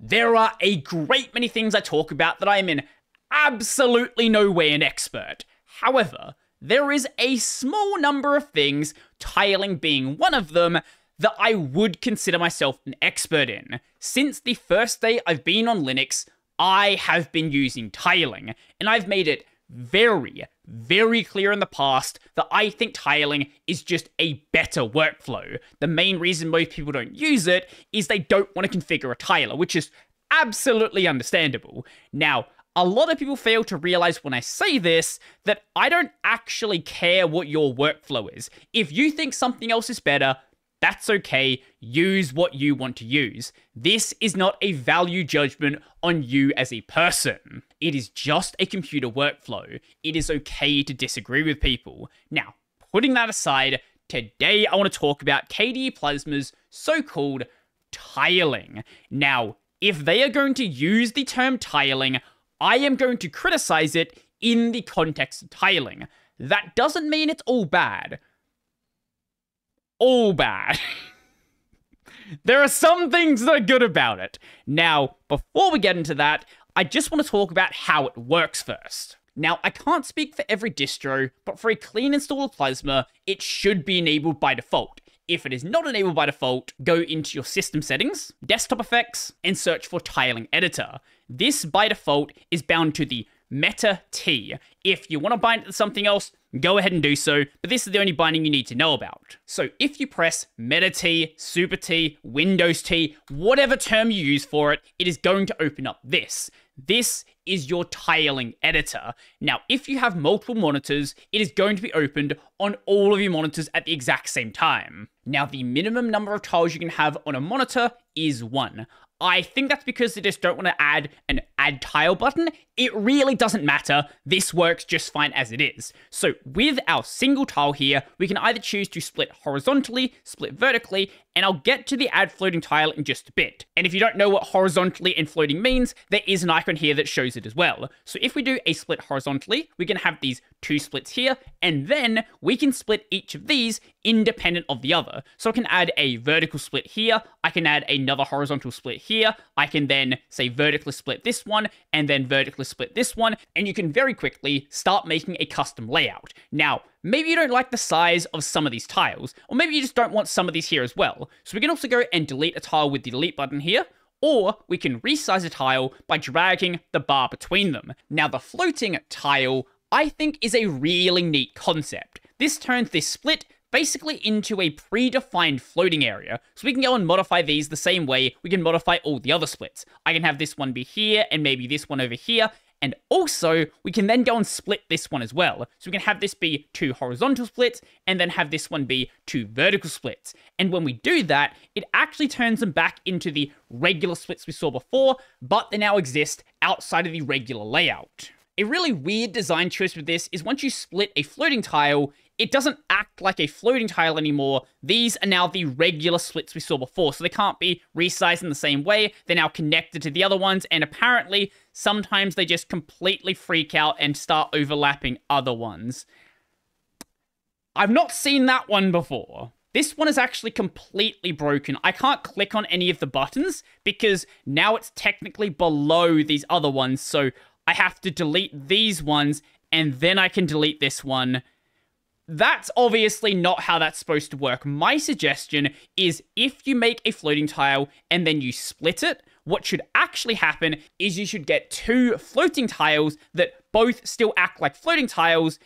There are a great many things I talk about that I am in absolutely no way an expert. However, there is a small number of things, tiling being one of them, that I would consider myself an expert in. Since the first day I've been on Linux, I have been using tiling, and I've made it very, very clear in the past that I think tiling is just a better workflow. The main reason most people don't use it is they don't want to configure a tiler, which is absolutely understandable. Now, a lot of people fail to realize when I say this that I don't actually care what your workflow is. If you think something else is better, that's okay, use what you want to use. This is not a value judgment on you as a person. It is just a computer workflow. It is okay to disagree with people. Now, putting that aside, today I want to talk about KDE Plasma's so-called tiling. Now, if they are going to use the term tiling, I am going to criticize it in the context of tiling. That doesn't mean it's all bad. All bad. There are some things that are good about it. Now, before we get into that, I just want to talk about how it works first. Now, I can't speak for every distro, but for a clean install of Plasma, it should be enabled by default. If it is not enabled by default, go into your system settings, desktop effects, and search for tiling editor. This, by default, is bound to the meta T. If you want to bind it to something else, go ahead and do so, but this is the only binding you need to know about. So if you press meta T, super T, Windows T, whatever term you use for it, it is going to open up this. This is your tiling editor. Now, if you have multiple monitors, it is going to be opened on all of your monitors at the exact same time. Now, the minimum number of tiles you can have on a monitor is 1. I think that's because they just don't want to add an add tile button. It really doesn't matter. This works just fine as it is. So with our single tile here, we can either choose to split horizontally, split vertically, and I'll get to the add floating tile in just a bit. And if you don't know what horizontally and floating means, there is an icon here that shows it as well. So if we do a split horizontally, we can have these two splits here, and then we can split each of these independent of the other. So I can add a vertical split here, I can add another horizontal split here, I can then say vertically split this one, and then vertically split this one, and you can very quickly start making a custom layout. Now, maybe you don't like the size of some of these tiles, or maybe you just don't want some of these here as well. So we can also go and delete a tile with the delete button here, or we can resize a tile by dragging the bar between them. Now, the floating tile, I think, is a really neat concept. This turns this split basically into a predefined floating area, so we can go and modify these the same way we can modify all the other splits. I can have this one be here, and maybe this one over here, and also we can then go and split this one as well. So we can have this be 2 horizontal splits, and then have this one be 2 vertical splits. And when we do that, it actually turns them back into the regular splits we saw before, but they now exist outside of the regular layout. A really weird design choice with this is once you split a floating tile, it doesn't act like a floating tile anymore. These are now the regular splits we saw before, so they can't be resized in the same way. They're now connected to the other ones, and apparently sometimes they just completely freak out and start overlapping other ones. I've not seen that one before. This one is actually completely broken. I can't click on any of the buttons because now it's technically below these other ones, so I have to delete these ones, and then I can delete this one. That's obviously not how that's supposed to work. My suggestion is if you make a floating tile and then you split it, what should actually happen is you should get 2 floating tiles that both still act like floating tiles,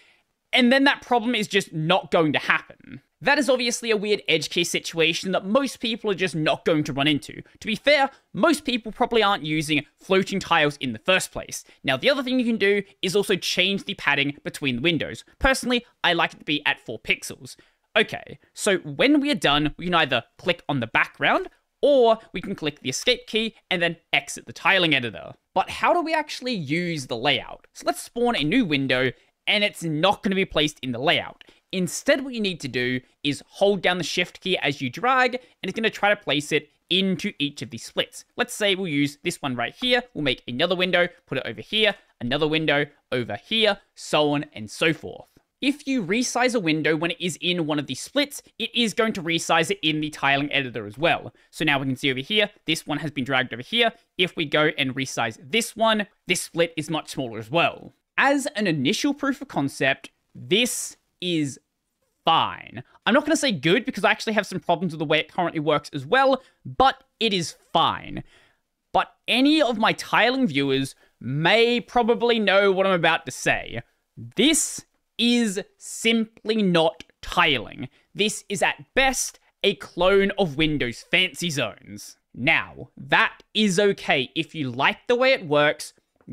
and then that problem is just not going to happen. That is obviously a weird edge case situation that most people are just not going to run into. To be fair, most people probably aren't using floating tiles in the first place. Now, the other thing you can do is also change the padding between the windows. Personally, I like it to be at 4 pixels. Okay, so when we are done, we can either click on the background, or we can click the escape key and then exit the tiling editor. But how do we actually use the layout? So let's spawn a new window, and it's not going to be placed in the layout. Instead, what you need to do is hold down the shift key as you drag, and it's going to try to place it into each of these splits. Let's say we'll use this one right here. We'll make another window, put it over here, another window over here, so on and so forth. if you resize a window when it is in one of the splits, it is going to resize it in the tiling editor as well. So now we can see over here, this one has been dragged over here. If we go and resize this one, this split is much smaller as well. As an initial proof of concept, this is fine. I'm not going to say good because I actually have some problems with the way it currently works as well, but it is fine. But any of my tiling viewers may probably know what I'm about to say. This is simply not tiling. This is at best a clone of Windows Fancy Zones. Now, that is okay. If you like the way it works,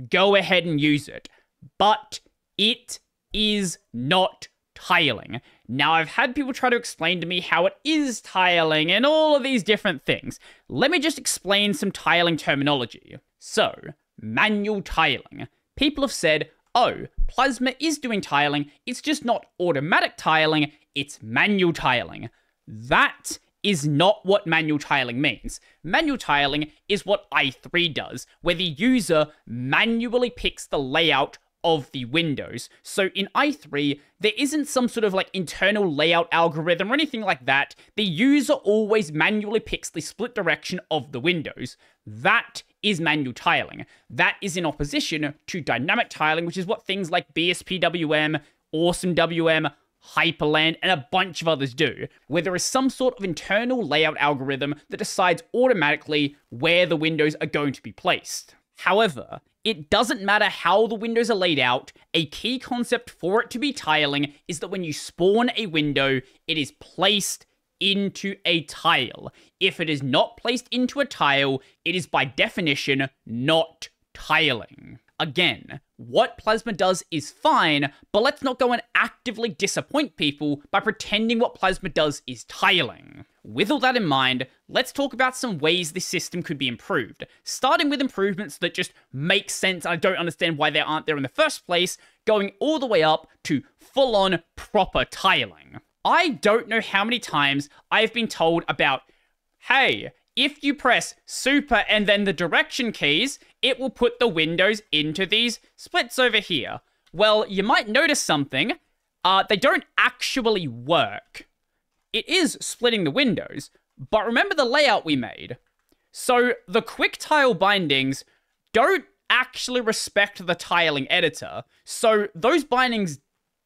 go ahead and use it. But it is not tiling. Now, I've had people try to explain to me how it is tiling and all of these different things. Let me just explain some tiling terminology. So, manual tiling. People have said, oh, Plasma is doing tiling, it's just not automatic tiling, it's manual tiling. That is not what manual tiling means. Manual tiling is what i3 does, where the user manually picks the layout of the windows. So in i3, there isn't some sort of like internal layout algorithm or anything like that. The user always manually picks the split direction of the windows. That is manual tiling. That is in opposition to dynamic tiling, which is what things like BSPWM, AwesomeWM, Hyperland, and a bunch of others do, where there is some sort of internal layout algorithm that decides automatically where the windows are going to be placed. However, it doesn't matter how the windows are laid out, a key concept for it to be tiling is that when you spawn a window, it is placed into a tile. If it is not placed into a tile, it is by definition not tiling. Again, what Plasma does is fine, but let's not go and actively disappoint people by pretending what Plasma does is tiling. With all that in mind, let's talk about some ways this system could be improved, starting with improvements that just make sense and I don't understand why they aren't there in the first place, going all the way up to full-on proper tiling. I don't know how many times I've been told about, hey, if you press super and then the direction keys, it will put the windows into these splits over here. Well, you might notice something. They don't actually work. It is splitting the windows, but remember the layout we made. So the quick tile bindings don't actually respect the tiling editor, so those bindings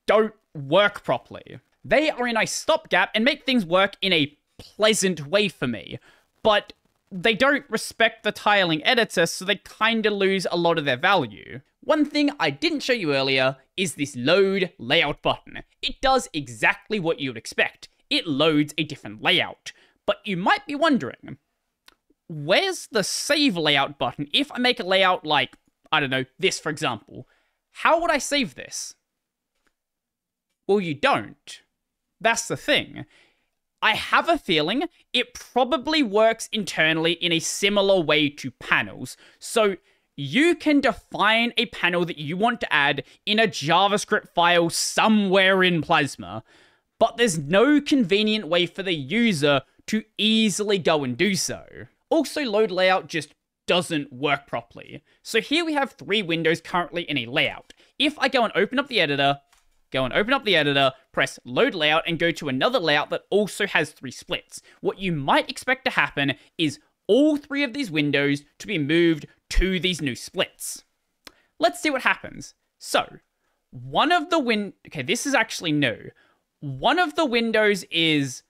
don't work properly. They are a nice stopgap and make things work in a pleasant way for me, but they don't respect the tiling editor, so they kinda lose a lot of their value. One thing I didn't show you earlier is this load layout button. It does exactly what you would expect. It loads a different layout. But you might be wondering, where's the save layout button? If I make a layout like, I don't know, this for example, how would I save this? Well, you don't. That's the thing. I have a feeling it probably works internally in a similar way to panels. So you can define a panel that you want to add in a JavaScript file somewhere in Plasma, but there's no convenient way for the user to easily go and do so. Also, load layout just doesn't work properly. So here we have three windows currently in a layout. If I go and open up the editor, press load layout, and go to another layout that also has three splits. What you might expect to happen is all three of these windows to be moved to these new splits. Let's see what happens. So, one of the this is actually new. One of the windows is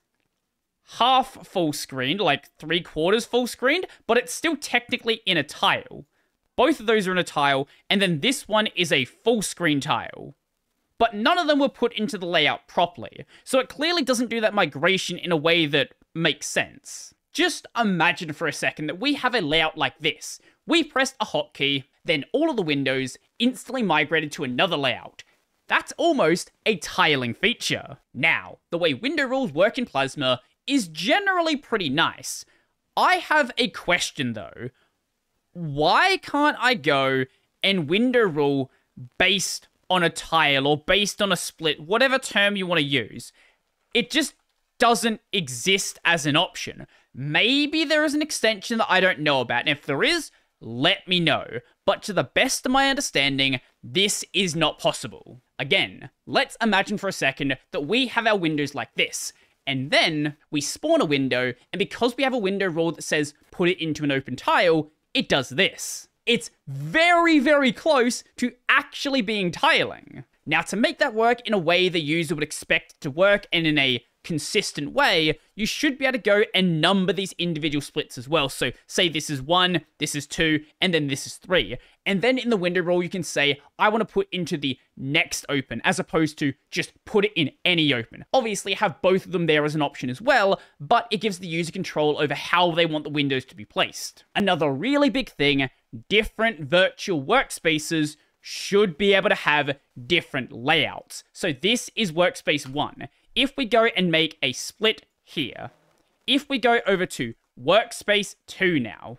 half full screened, like 3/4 full screened, but it's still technically in a tile. Both of those are in a tile, and then this one is a full screen tile. But none of them were put into the layout properly, so it clearly doesn't do that migration in a way that makes sense. Just imagine for a second that we have a layout like this. We pressed a hotkey, then all of the windows instantly migrated to another layout. That's almost a tiling feature. Now, the way window rules work in Plasma is generally pretty nice. I have a question though. Why can't I go and window rule based on a tile or based on a split, whatever term you want to use? It just doesn't exist as an option. Maybe there is an extension that I don't know about, and if there is, let me know. But to the best of my understanding, this is not possible. Again, let's imagine for a second that we have our windows like this, and then we spawn a window, and because we have a window rule that says put it into an open tile, it does this. It's very, very close to actually being tiling. Now, to make that work in a way the user would expect it to work and in a consistent way, you should be able to go and number these individual splits as well. So say this is 1, this is 2, and then this is 3. And then in the window rule, you can say, I want to put into the next open, as opposed to just put it in any open. Obviously, have both of them there as an option as well, but it gives the user control over how they want the windows to be placed. Another really big thing, different virtual workspaces should be able to have different layouts. So this is workspace 1. If we go and make a split here, if we go over to workspace 2 now,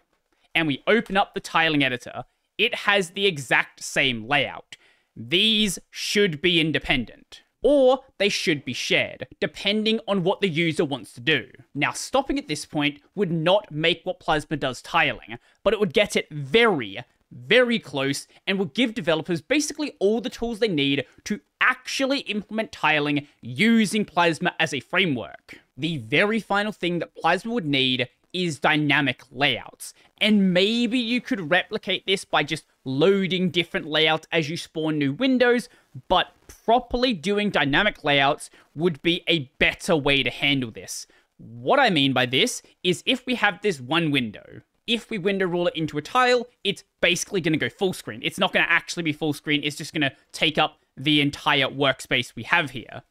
and we open up the tiling editor, it has the exact same layout. These should be independent, or they should be shared, depending on what the user wants to do. Now, stopping at this point would not make what Plasma does tiling, but it would get it very, very close, and will give developers basically all the tools they need to actually implement tiling using Plasma as a framework. The very final thing that Plasma would need is dynamic layouts, and maybe you could replicate this by just loading different layouts as you spawn new windows, but properly doing dynamic layouts would be a better way to handle this. What I mean by this is if we have this one window, if we window rule it into a tile, it's basically going to go full screen. It's not going to actually be full screen. It's just going to take up the entire workspace we have here.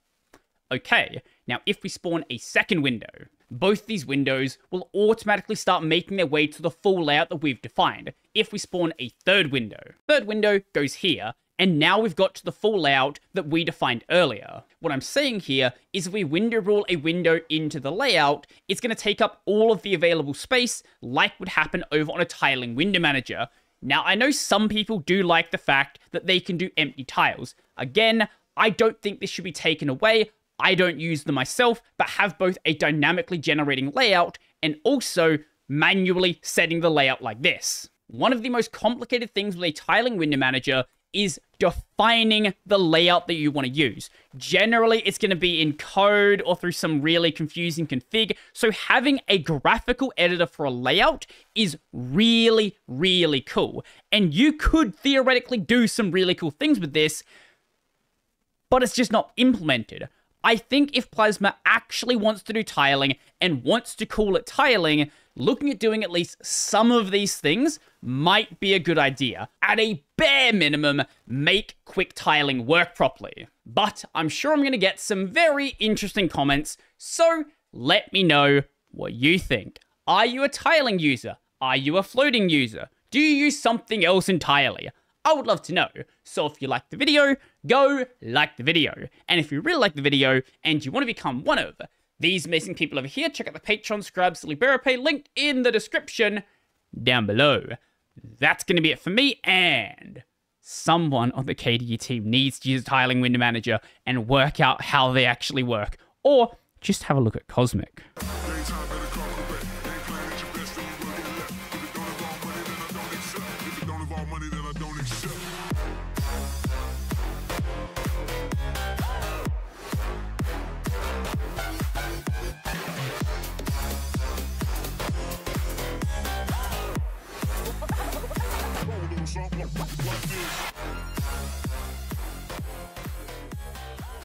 Okay, now if we spawn a second window, both these windows will automatically start making their way to the full layout that we've defined. If we spawn a third window goes here, and now we've got to the full layout that we defined earlier. What I'm saying here is if we window rule a window into the layout, it's going to take up all of the available space like would happen over on a tiling window manager. Now, I know some people do like the fact that they can do empty tiles. Again, I don't think this should be taken away. I don't use them myself, but have both a dynamically generating layout and also manually setting the layout like this. One of the most complicated things with a tiling window manager is defining the layout that you want to use. Generally, it's going to be in code or through some really confusing config. So having a graphical editor for a layout is really, really cool. And you could theoretically do some really cool things with this, but it's just not implemented. I think if Plasma actually wants to do tiling and wants to call it tiling, looking at doing at least some of these things might be a good idea. At a bare minimum, make quick tiling work properly. But I'm sure I'm going to get some very interesting comments, so let me know what you think. Are you a tiling user? Are you a floating user? Do you use something else entirely? I would love to know. So if you like the video, go like the video. And if you really like the video and you want to become one of these amazing people over here, check out the Patreon, subscribe to Liberapay, linked in the description down below. That's going to be it for me, and someone on the KDE team needs to use tiling window manager and work out how they actually work, or just have a look at Cosmic.